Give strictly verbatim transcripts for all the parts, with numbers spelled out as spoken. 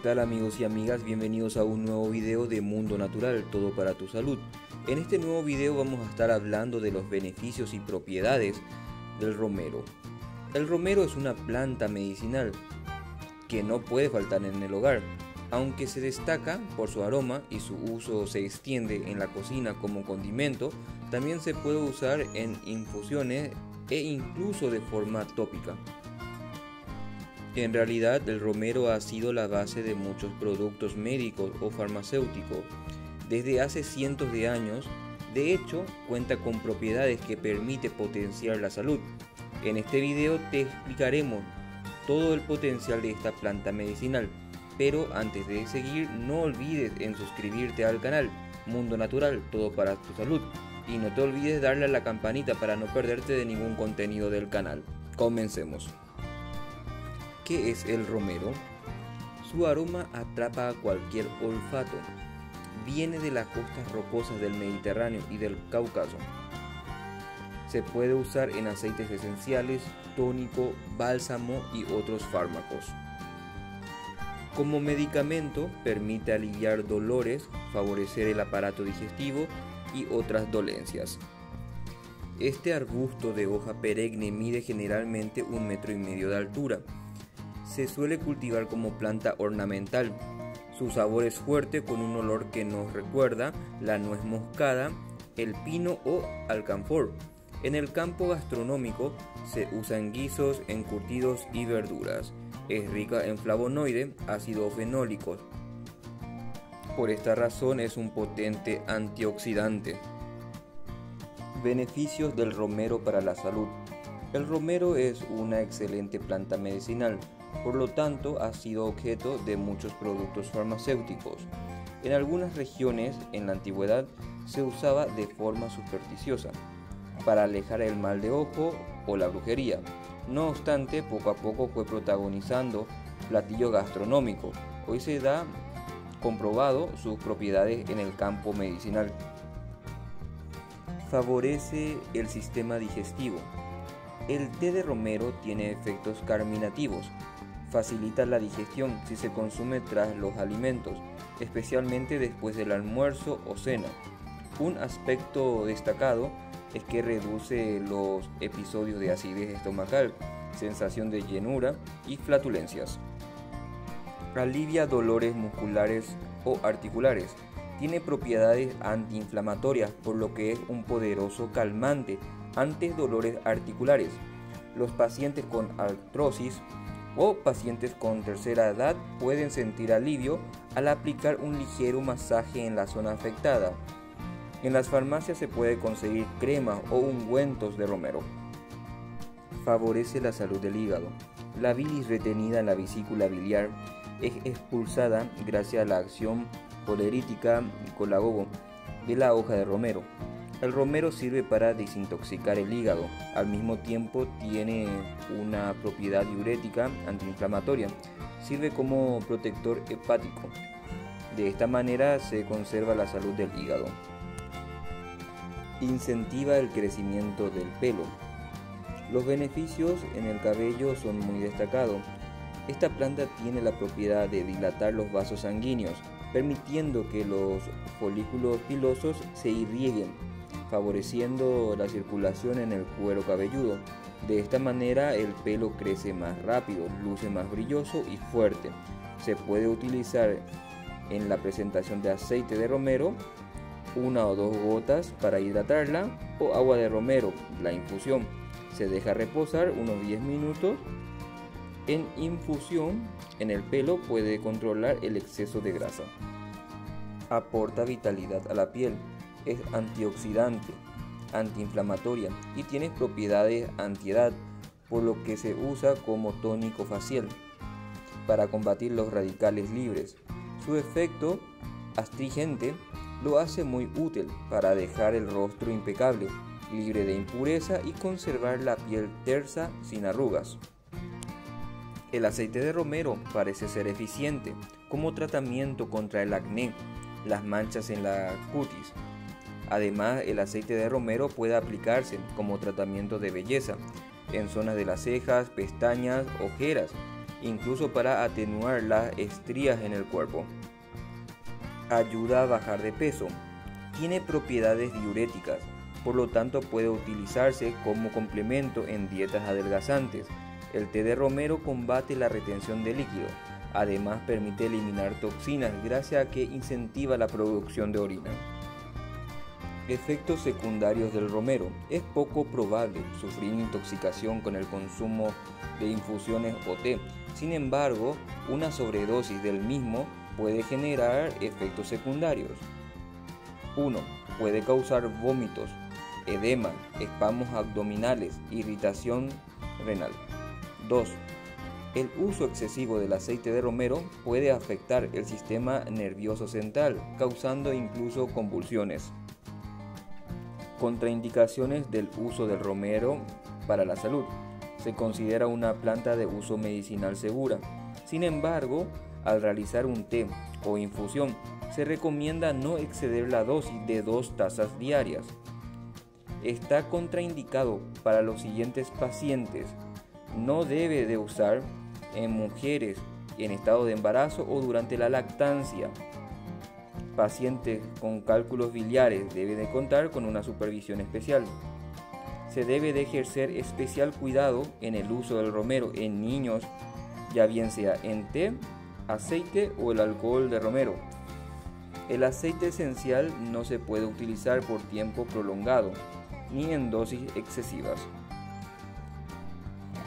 ¿Qué tal amigos y amigas? Bienvenidos a un nuevo video de Mundo Natural, todo para tu salud. En este nuevo video vamos a estar hablando de los beneficios y propiedades del romero. El romero es una planta medicinal que no puede faltar en el hogar, aunque se destaca por su aroma y su uso se extiende en la cocina como condimento, también se puede usar en infusiones e incluso de forma tópica. En realidad, el romero ha sido la base de muchos productos médicos o farmacéuticos desde hace cientos de años. De hecho, cuenta con propiedades que permiten potenciar la salud. En este video te explicaremos todo el potencial de esta planta medicinal. Pero antes de seguir, no olvides en suscribirte al canal Mundo Natural, todo para tu salud. Y no te olvides darle a la campanita para no perderte de ningún contenido del canal. Comencemos. ¿Qué es el romero? Su aroma atrapa a cualquier olfato. Viene de las costas rocosas del Mediterráneo y del Cáucaso. Se puede usar en aceites esenciales, tónico, bálsamo y otros fármacos. Como medicamento permite aliviar dolores, favorecer el aparato digestivo y otras dolencias. Este arbusto de hoja perenne mide generalmente un metro y medio de altura. Se suele cultivar como planta ornamental. Su sabor es fuerte con un olor que nos recuerda la nuez moscada, el pino o alcanfor. En el campo gastronómico se usan guisos, encurtidos y verduras. Es rica en flavonoides, ácidos fenólicos. Por esta razón es un potente antioxidante. Beneficios del romero para la salud. El romero es una excelente planta medicinal. Por lo tanto, ha sido objeto de muchos productos farmacéuticos. En algunas regiones, en la antigüedad, se usaba de forma supersticiosa, para alejar el mal de ojo o la brujería. No obstante, poco a poco fue protagonizando platillos gastronómicos. Hoy se da comprobado sus propiedades en el campo medicinal. Favorece el sistema digestivo. El té de romero tiene efectos carminativos. Facilita la digestión si se consume tras los alimentos, especialmente después del almuerzo o cena. Un aspecto destacado es que reduce los episodios de acidez estomacal, sensación de llenura y flatulencias. Alivia dolores musculares o articulares. Tiene propiedades antiinflamatorias, por lo que es un poderoso calmante ante dolores articulares. Los pacientes con artrosis o pacientes con tercera edad pueden sentir alivio al aplicar un ligero masaje en la zona afectada. En las farmacias se puede conseguir cremas o ungüentos de romero. Favorece la salud del hígado. La bilis retenida en la vesícula biliar es expulsada gracias a la acción colerítica y colagogo de la hoja de romero. El romero sirve para desintoxicar el hígado, al mismo tiempo tiene una propiedad diurética antiinflamatoria, sirve como protector hepático. De esta manera se conserva la salud del hígado. Incentiva el crecimiento del pelo. Los beneficios en el cabello son muy destacados. Esta planta tiene la propiedad de dilatar los vasos sanguíneos, permitiendo que los folículos pilosos se irriguen, favoreciendo la circulación en el cuero cabelludo. De esta manera el pelo crece más rápido, luce más brilloso y fuerte. Se puede utilizar en la presentación de aceite de romero, una o dos gotas para hidratarla, o agua de romero, la infusión. Se deja reposar unos diez minutos. En infusión en el pelo puede controlar el exceso de grasa. Aporta vitalidad a la piel. Es antioxidante, antiinflamatoria y tiene propiedades antiedad, por lo que se usa como tónico facial para combatir los radicales libres. Su efecto astringente lo hace muy útil para dejar el rostro impecable, libre de impureza y conservar la piel tersa sin arrugas. El aceite de romero parece ser eficiente como tratamiento contra el acné, las manchas en la cutis. Además, el aceite de romero puede aplicarse como tratamiento de belleza en zonas de las cejas, pestañas, ojeras incluso para atenuar las estrías en el cuerpo. Ayuda a bajar de peso. Tiene propiedades diuréticas, por lo tanto puede utilizarse como complemento en dietas adelgazantes. El té de romero combate la retención de líquido. Además permite eliminar toxinas gracias a que incentiva la producción de orina. Efectos secundarios del romero. Es poco probable sufrir intoxicación con el consumo de infusiones o té. Sin embargo, una sobredosis del mismo puede generar efectos secundarios. uno. Puede causar vómitos, edema, espasmos abdominales, irritación renal. dos. El uso excesivo del aceite de romero puede afectar el sistema nervioso central, causando incluso convulsiones. Contraindicaciones del uso del romero para la salud. Se considera una planta de uso medicinal segura. Sin embargo, al realizar un té o infusión, se recomienda no exceder la dosis de dos tazas diarias. Está contraindicado para los siguientes pacientes. No debe de usar en mujeres en estado de embarazo o durante la lactancia. Pacientes con cálculos biliares deben de contar con una supervisión especial. Se debe de ejercer especial cuidado en el uso del romero en niños, ya bien sea en té, aceite o el alcohol de romero. El aceite esencial no se puede utilizar por tiempo prolongado ni en dosis excesivas.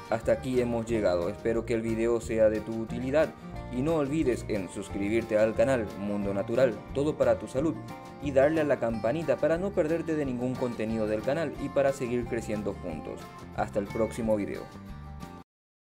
Hasta aquí hemos llegado, espero que el video sea de tu utilidad y no olvides en suscribirte al canal Mundo Natural, todo para tu salud, y darle a la campanita para no perderte de ningún contenido del canal y para seguir creciendo juntos. Hasta el próximo video.